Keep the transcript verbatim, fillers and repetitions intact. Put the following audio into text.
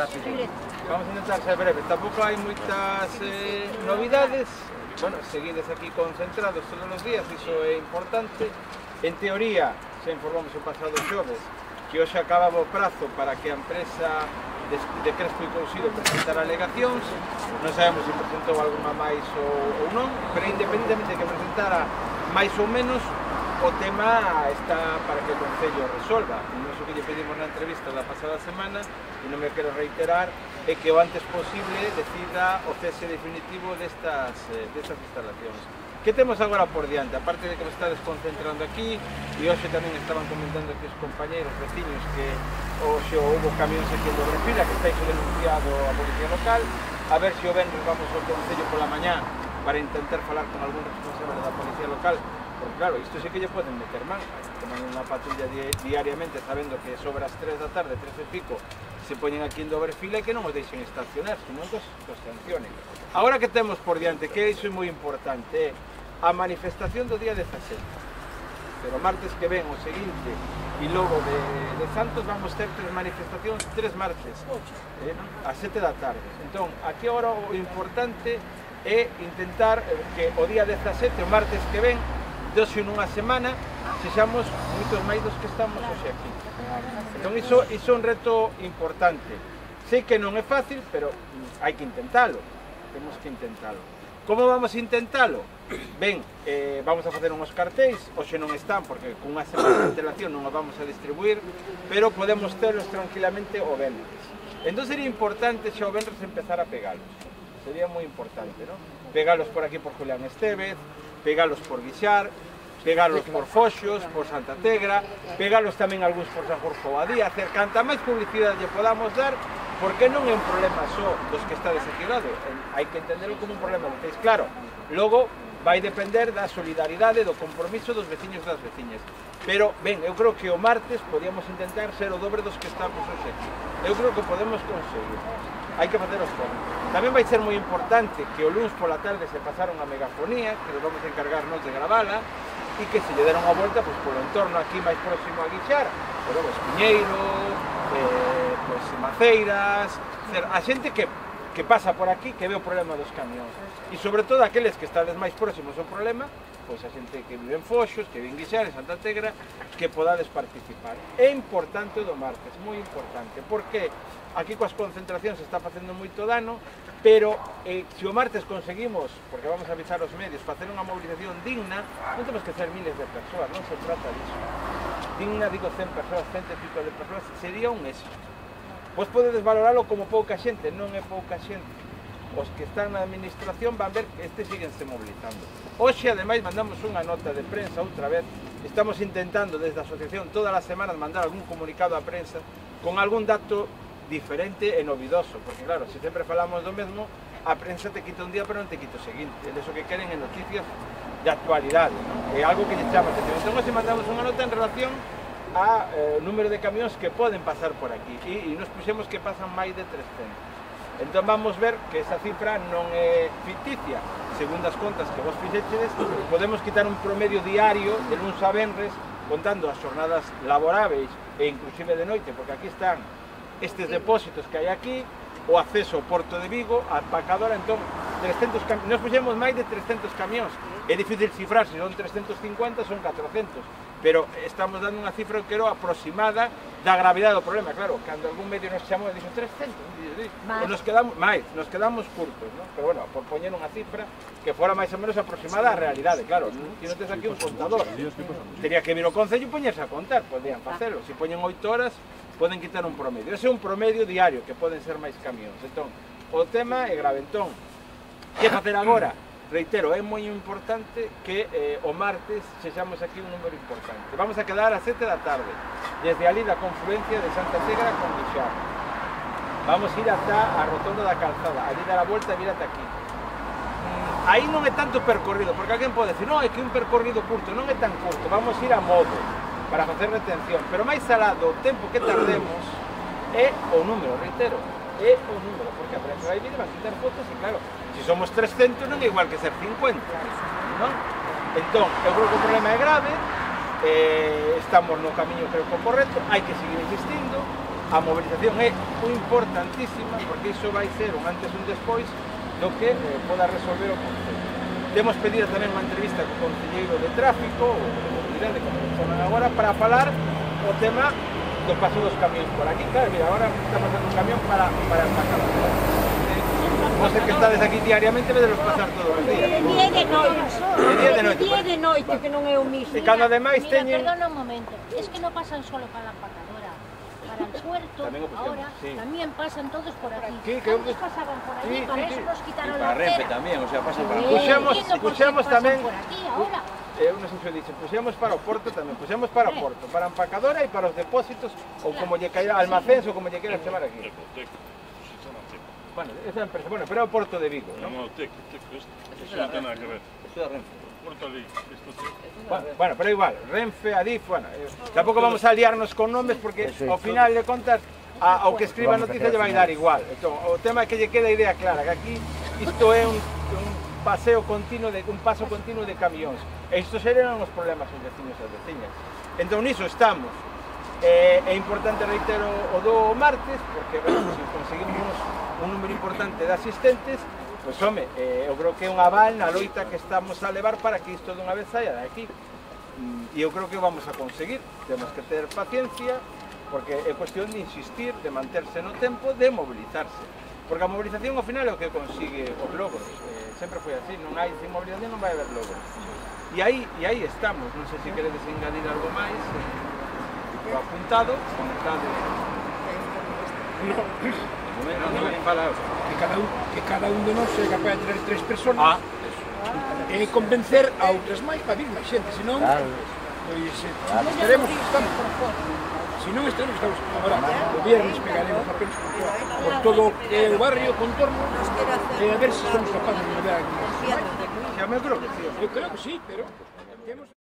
rápido. Vamos a intentar ser breves. Tampoco hay muchas eh, novedades. Bueno, seguides aquí concentrados todos los días, eso é importante. En teoría, se informamos o pasado xoves que hoxe acababa o prazo para que a empresa de, de Crespo e Cousido presentara alegacións. Non sabemos se presentou alguma máis ou, ou non, pero independentemente de que presentara máis ou menos, o tema está para que o Concello resolva. Non sei o que lle pedimos na entrevista da pasada semana, e non me quero reiterar, é que o antes posible decida o cese definitivo destas, destas instalacións. Que temos agora por diante? A parte de que me está desconcentrando aquí, e hoxe tamén estaban comentando que os compañeros veciños que hoxe houbo camións aquí en Dobrefila, que está iso denunciado a policía local. A ver se o venres vamos ao Concello pola mañá para intentar falar con algún responsable da policía local, porque claro, isto sí que lle poden meter man, toman unha patrulla di diariamente sabendo que sobre as tres da tarde, tres e pico, se poñen aquí en Dobrefila e que non os deixen estacionar, senón que os sancionen. Ahora que temos por diante, que iso é moi importante, a manifestación do día dezasete, pero martes que ven o seguinte, e logo de, de Santos vamos ter tres manifestacións, tres martes, eh, a sete da tarde. Entón, aquí agora o importante é intentar que o día dezasete, o martes que ven, dos en unha semana, sexamos moitos máis dos que estamos hoxe aquí. Entón, iso é un reto importante. Sei que non é fácil, pero hai que intentalo. Temos que intentalo. Como vamos a intentalo? Ben, eh, vamos a facer unhos cartéis, hoxe non están porque cunha semana de antelación non os vamos a distribuir, pero podemos telos tranquilamente o venres. Entón sería importante se o venres empezar a pegalos. Sería moi importante, ¿no? Pegalos por aquí por Julián Estevez, pegalos por Guixar, pegalos por Foxos, por Santa Tegra, pegalos tamén algúns por Sanjurjo Badía, hacer canta máis publicidade lle podamos dar, porque non é un problema só dos que está desactivado, hai que entenderlo como un problema, porque, claro, logo vai depender da solidaridade, do compromiso dos veciños e das veciñas. Pero, ben, eu creo que o martes podíamos intentar ser o dobre dos que estamos hoxe aquí. Eu creo que podemos conseguir, hai que facer os foros. Tamén vai ser moi importante que o luns pola tarde se pasara unha megafonía, que nos vamos a encargarnos de gravala, e que se lle deron a volta pois, polo entorno aquí máis próximo a Guixar, pero os Piñeiros, eh, pois, Maceiras, a xente que que pasa por aquí, que ve o problema dos camións. E sobre todo aqueles que estades máis próximos ao problema, pois a xente que vive en Foxos, que vive en Guixar, en Santa Tegra, que podades participar. É importante o do martes, moi importante, porque aquí coas concentracións se está facendo moito dano, pero eh, se o martes conseguimos, porque vamos a avisar os medios, facer unha mobilización digna, non temos que ser miles de persoas, non se trata disso. Digna, digo, cen persoas, cento e pico de persoas, sería un éxito. Vos podedes valorarlo como pouca xente, non é pouca xente. Os que están na administración van ver que este síguense mobilizando. Hoxe, ademais, mandamos unha nota de prensa outra vez. Estamos intentando desde a asociación todas as semanas mandar algún comunicado á prensa con algún dato diferente e novidoso, porque claro, se sempre falamos do mesmo, a prensa te quita un día pero non te quita o seguinte. É iso que queren en noticias de actualidade, non? É algo que lle chama a atención. Entón, hoxe mandamos unha nota en relación a eh, número de camións que poden pasar por aquí e, e nos puxemos que pasan máis de trescentos. Entón vamos ver que esa cifra non é ficticia. Segundo as contas que vos fixeches, podemos quitar un promedio diario de luns a venres contando as jornadas laboráveis e inclusive de noite, porque aquí están estes depósitos que hai aquí, o acceso ao Porto de Vigo, a empacadora. Entón, trescentos cam... nos puxemos máis de trescentos camións. É difícil cifrar, se son trescentos cincuenta, son catrocentos. Pero estamos dando unha cifra, que era aproximada da gravidade do problema. Claro, cando algún medio nos chamou e dixo trescentos, e nos quedamos máis, nos quedamos curtos, ¿no? Pero bueno, por poñer unha cifra que fora máis ou menos aproximada á realidade, claro, se non tes aquí un contador, teria que vir o Concello e poñerse a contar, podían facelo, se poñen oito horas, poden quitar un promedio, ese é un promedio diario, que poden ser máis camións. Entón, o tema é grave. Entón, que facer agora? Reitero, é moi importante que eh, o martes sexamos aquí un número importante. Vamos a quedar a sete da tarde, desde ali da confluencia de Santa Tegra con Guixar. Vamos a ir ata a rotonda da calzada, ali dar a volta e vir ata aquí. Aí non é tanto percorrido, porque alguén pode decir, non, é que un percorrido curto, non é tan curto, vamos a ir a modo, para facer retención. Pero máis alado, o tempo que tardemos é o número, reitero, é o número, porque a prensa vai vir e vai quitar fotos e claro, se somos trescentos non é igual que ser cincuenta, non? Entón, eu creo que o problema é grave, eh, estamos no camiño creo que correcto, hai que seguir insistindo, a mobilización é importantísima, porque iso vai ser un antes e un despois do que eh, poda resolver o Concello. Temos pedida tamén unha entrevista co Concelleiro de Tráfico, ou de Mobilidade, como se chaman agora, para falar o tema do paso dos camións por aquí. Claro, mira, agora está pasando un camión para, para empacar a cidade. Vos que estades aquí diariamente vedes pasar todos os días. De día e de noite. De día e de noite. De día e de noite, que non é o mismo. E cando ademais teñen... Mira, perdona un momento, es que non pasan solo para a empacadora. Para el puerto, también ahora, sí. También pasan todos por aquí. ¿Qué, qué, Antes pasaban por aquí, sí, para sí, eso sí. Nos quitaron y para la Renfe también, o sea, pasan por aquí. Puxemos, puxemos también... Por aquí, ahora. Eh, no sé si lo he dicho, puxemos para o Porto también, puxemos para o Porto, para a empacadora y para los depósitos, o como lle caerá, almacéns, o como lle queiras chamar aquí. Bueno, esa empresa, bueno, pero é o Porto de Vigo, ¿no? No, Tec, Tec, eso no tiene nada que ver. Eso é Renfe. Bueno, bueno, pero igual, Renfe, Adif, bueno, eh, tampoco vamos a liarnos con nombres porque al final de contas a, ao que escriba a noticia lle vai dar igual. Entón, o tema é que lle queda a idea clara, que aquí isto é un, un paseo continuo, de, un paso continuo de camións. E isto serán os problemas dos vecinos e as veciñas. Entón, niso estamos. Eh, é importante, reitero, o do martes, porque bueno, se conseguimos un número importante de asistentes, pois, pues, home, eh, eu creo que é un aval na loita que estamos a levar para que isto dunha vez saia de aquí. E eu creo que vamos a conseguir. Temos que ter paciencia, porque é cuestión de insistir, de manterse no tempo, de mobilizarse. Porque a mobilización, ao final, é o que consigue os logros. Eh, sempre foi así, non hai sin mobilización, non vai haber logros. E aí, e aí estamos. Non sei se queredes engadir algo máis. Eh, apuntado, comentado. No. Que cada, un, que cada un de nós é capaz de traer tres personas ah, e convencer a outras máis para vir máis xente, senón claro. Pois, eh, claro. Estaremos, estamos se non estaremos, estamos agora, o viernes pegaremos papeles por, por todo eh, o barrio, contorno e eh, a ver se somos capaces de volver a... Eu creo que sí, eu creo que sí, pero...